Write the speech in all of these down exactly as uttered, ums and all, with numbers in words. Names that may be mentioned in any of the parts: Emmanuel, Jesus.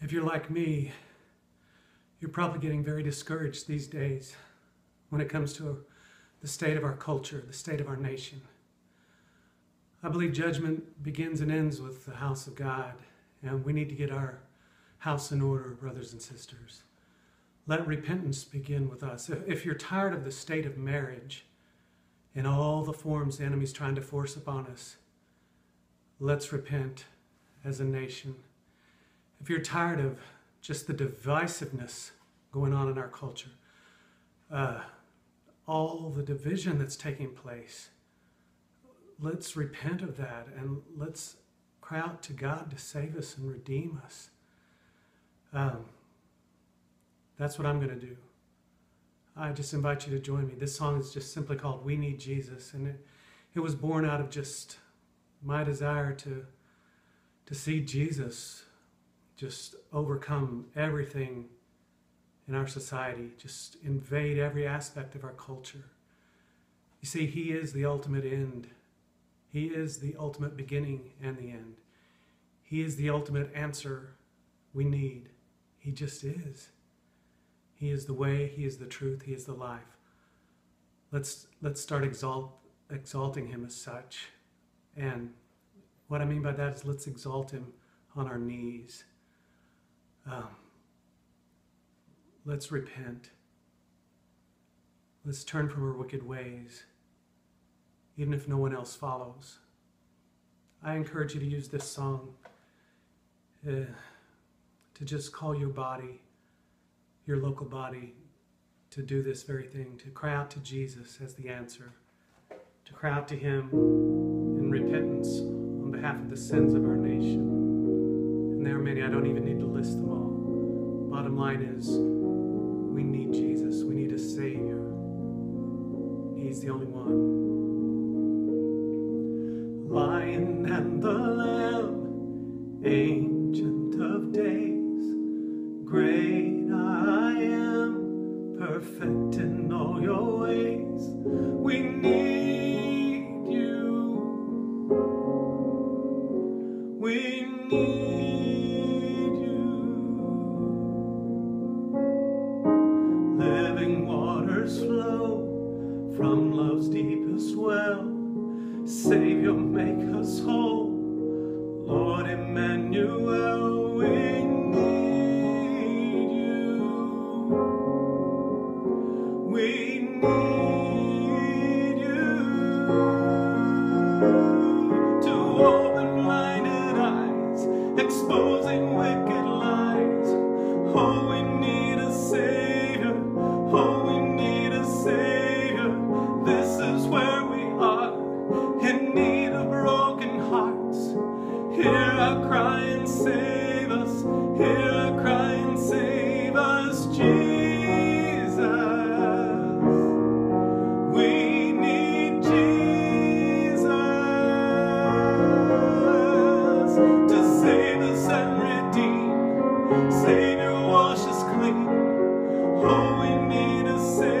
If you're like me, you're probably getting very discouraged these days when it comes to the state of our culture, the state of our nation. I believe judgment begins and ends with the house of God, and we need to get our house in order, brothers and sisters. Let repentance begin with us. If you're tired of the state of marriage and all the forms the enemy's trying to force upon us, let's repent as a nation. If you're tired of just the divisiveness going on in our culture, uh, all the division that's taking place, let's repent of that and let's cry out to God to save us and redeem us. Um, that's what I'm going to do. I just invite you to join me. This song is just simply called We Need Jesus, and it, it was born out of just my desire to, to see Jesus just overcome everything in our society, just invade every aspect of our culture. You see, he is the ultimate end. He is the ultimate beginning and the end. He is the ultimate answer we need. He just is. He is the way, he is the truth, he is the life. Let's, let's start exalt, exalting him as such. And what I mean by that is let's exalt him on our knees. Um, let's repent. Let's turn from our wicked ways, even if no one else follows. I encourage you to use this song uh, to just call your body, your local body, to do this very thing, to cry out to Jesus as the answer, to cry out to him in repentance on behalf of the sins of our nation. And there are many, I don't even need to list them all. Bottom line is, we need Jesus, we need a Savior. He's the only one. Lion and the Lamb, Ancient of Days, great I am, perfect in all your ways. We need you. We need you. Living waters flow from love's deepest well. Savior, make us whole. Lord Emmanuel, we need you. We need you to open blinded eyes, exposing wicked lies. Oh, we need a Savior. Oh, we need a Savior. Cry and save us, hear our cry and save us, Jesus. We need Jesus to save us and redeem. Savior, wash us clean. Oh, we need a Savior.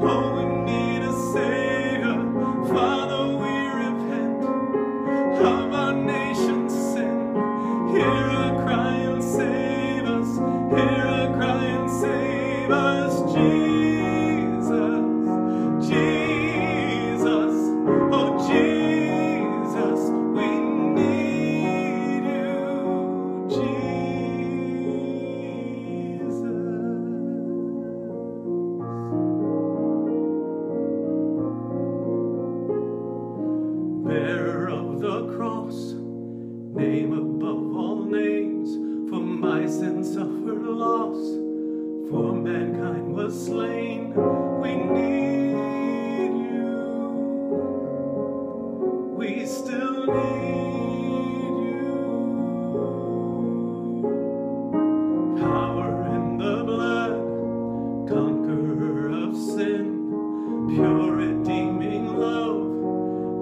Oh, we need a Savior. Father, we repent of our nation. Hear our cry and save us, hear our cry and save us, Jesus, Jesus, oh Jesus, we need you, Jesus. Bearer of the cross, name above all names, for my sin suffered loss, for mankind was slain. We need you, we still need you. Power in the blood, conqueror of sin, pure redeeming love,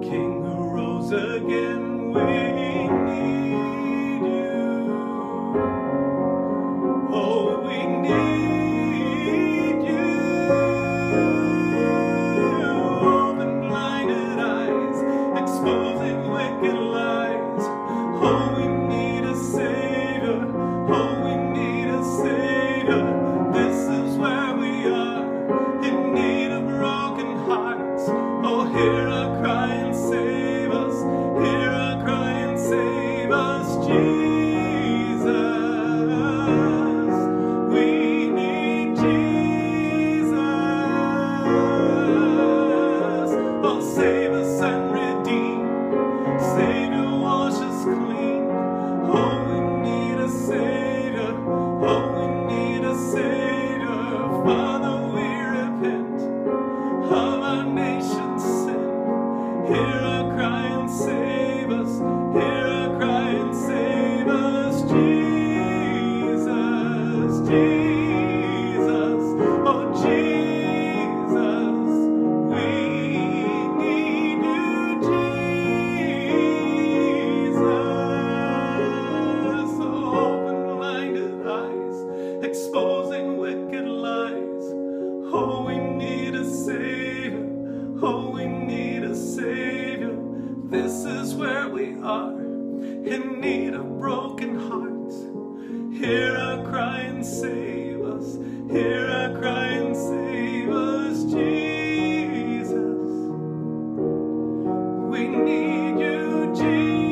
King who rose again. We we need you. and save us. Hear our cry and save us, Jesus. We need you, Jesus.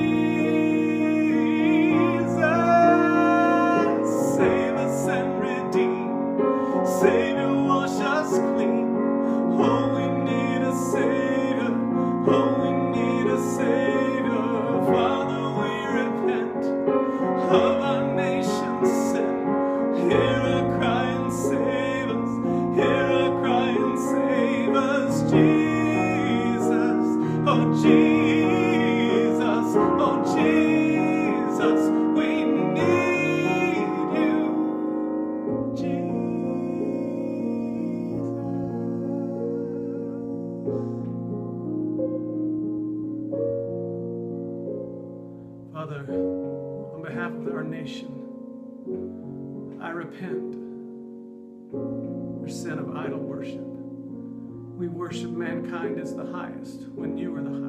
Save us and redeem. Savior, wash us clean. Oh, we need a Savior. Oh, we need a Savior. Father, we repent of our nation's sin. Hear our cry and save us. Hear our cry and save us, Jesus. Oh, Jesus. Oh, Jesus. We need you, Jesus. Father, on behalf of our nation, I repent for sin of idol worship. We worship mankind as the highest when you are the highest.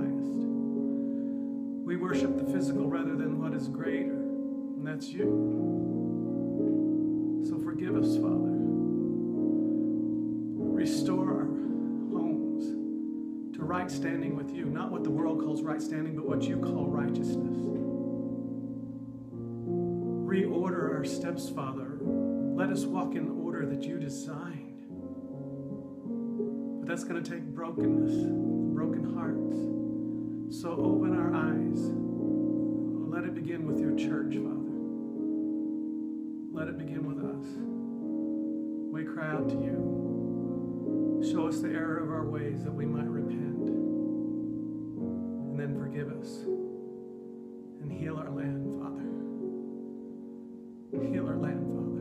We worship the physical rather than what is greater, and that's you. So forgive us, Father. Restore our homes to right standing with you, not what the world calls right standing, but what you call righteousness. Reorder our steps, Father. Let us walk in the order that you designed. But that's going to take brokenness, broken hearts. So open our eyes. Let it begin with your church, Father. Let it begin with us. We cry out to you. Show us the error of our ways that we might repent. And then forgive us and heal our land, Father. Heal our land, Father.